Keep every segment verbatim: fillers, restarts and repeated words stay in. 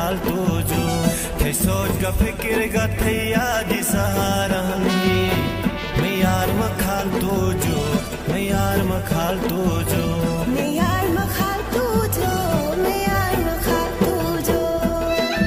खाल तुजो थे सोच का फिक्र का थे याद सहारा नहीं। मैं यार म खाल तुजो, मैं यार म खाल तुजो, मैं यार म खाल तुजो, मैं यार म खाल तुजो। मैं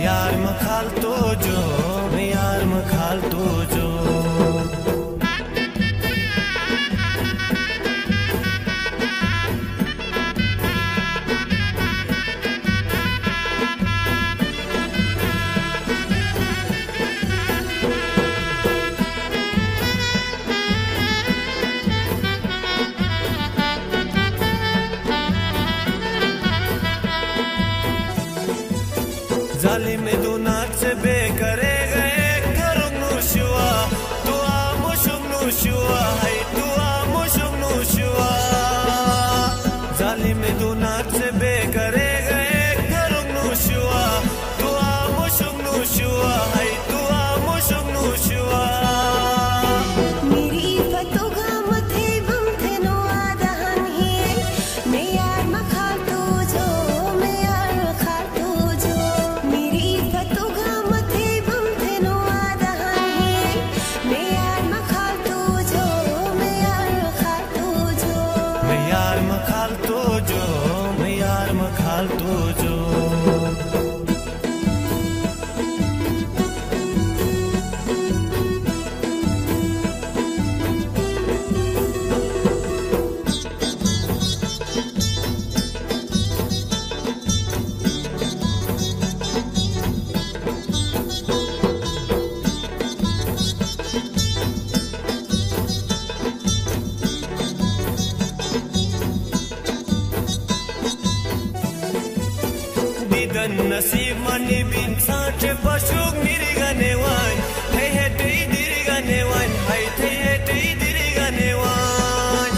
यार म खाल तुजो, मैं यार म खाल तुजो। जालिम दुनात से बेकरे गए करूं नुशुआ दुआ मुशुम नुशुआ है दुआ मुशुम नुशुआ। जालिम दुनात से बेकरे गए करूं नुशुआ दुआ मुशुम नुशुआ है दुआ मुशुम नुशुआ। मेरी फतो गम थे बम थे नो आदान ही। मैं यार म खाल तुजो, मैं यार म खाल तुजो। नसीब मानी बिन साँच पशुक निर्गने वान है है तेरी दीर्घने वान है थे है तेरी दीर्घने वान।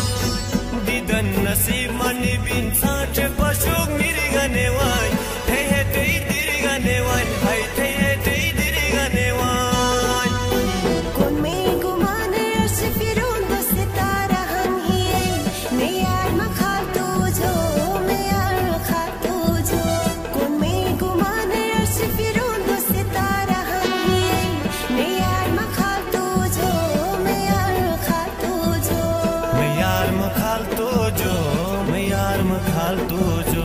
दिदन नसीब मानी बिन साँच पशुक निर्गने वान है है तेरी दीर्घने वान है थे है तेरी दीर्घने वान। कौन में गुमान अर्श फिरूं दस तारा हम ही। मैं यार म खाल तुजो, मैं यार म खाल तुजो। खाल तुजो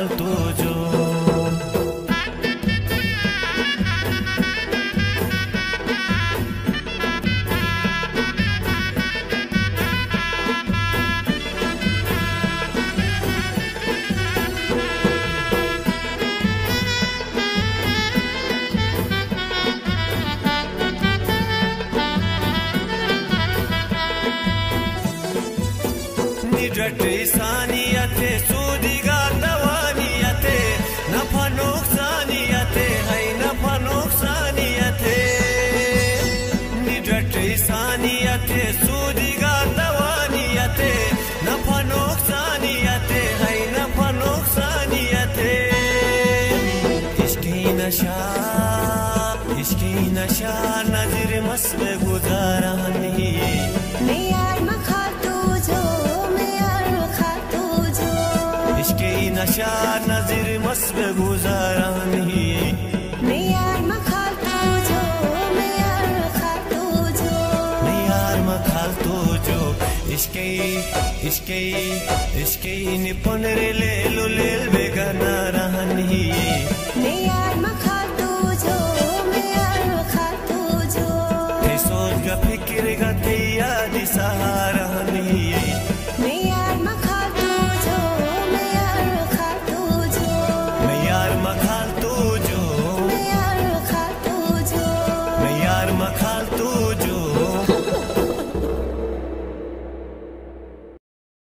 खाल तुझो। इंसानियते सूदिगा दवानियते नफा नुकसानियते है नफा नुकसानियते निडट इंसानियते सूदिगा दवानियते नफा नुकसानियते है नफा नुकसानियते इश्क़ी नशा इश्क़ी नशा नजर मस्त गुजारा नहीं। मैं यार मा खाल तुझो इश्क़े नशा नजर मस्त गुजारा नहीं। मैं यार मा खाल तुझो, मैं यार मा खाल तुझो, मैं यार मा खाल तुझो। इश्क़े इश्क़े इश्क़े निपन रे ले लो ले।